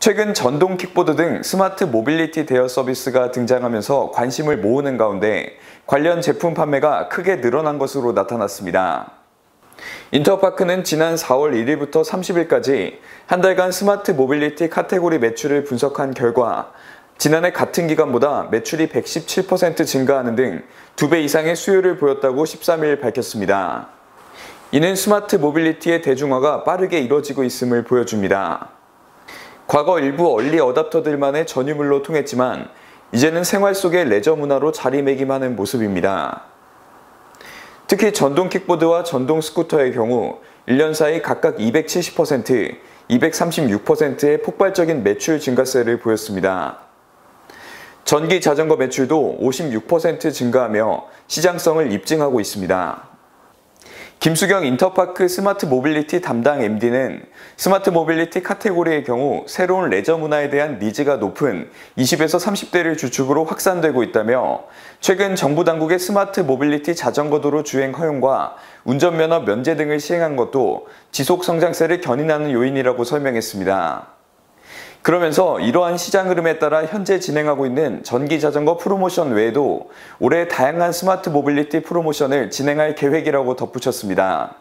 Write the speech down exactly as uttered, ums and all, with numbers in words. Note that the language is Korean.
최근 전동 킥보드 등 스마트 모빌리티 대여 서비스가 등장하면서 관심을 모으는 가운데 관련 제품 판매가 크게 늘어난 것으로 나타났습니다. 인터파크는 지난 사월 일일부터 삼십일까지 한 달간 스마트 모빌리티 카테고리 매출을 분석한 결과 지난해 같은 기간보다 매출이 백십칠 퍼센트 증가하는 등 두 배 이상의 수요를 보였다고 십삼일 밝혔습니다. 이는 스마트 모빌리티의 대중화가 빠르게 이뤄지고 있음을 보여줍니다. 과거 일부 얼리 어댑터들만의 전유물로 통했지만 이제는 생활 속의 레저 문화로 자리매김하는 모습입니다. 특히 전동 킥보드와 전동 스쿠터의 경우 일 년 사이 각각 이백칠십 퍼센트, 이백삼십육 퍼센트의 폭발적인 매출 증가세를 보였습니다. 전기 자전거 매출도 오십육 퍼센트 증가하며 시장성을 입증하고 있습니다. 김수경 인터파크 스마트 모빌리티 담당 엠디는 스마트 모빌리티 카테고리의 경우 새로운 레저 문화에 대한 니즈가 높은 이십에서 삼십대를 주축으로 확산되고 있다며 최근 정부 당국의 스마트 모빌리티 자전거 도로 주행 허용과 운전면허 면제 등을 시행한 것도 지속 성장세를 견인하는 요인이라고 설명했습니다. 그러면서 이러한 시장 흐름에 따라 현재 진행하고 있는 전기 자전거 프로모션 외에도 올해 다양한 스마트 모빌리티 프로모션을 진행할 계획이라고 덧붙였습니다.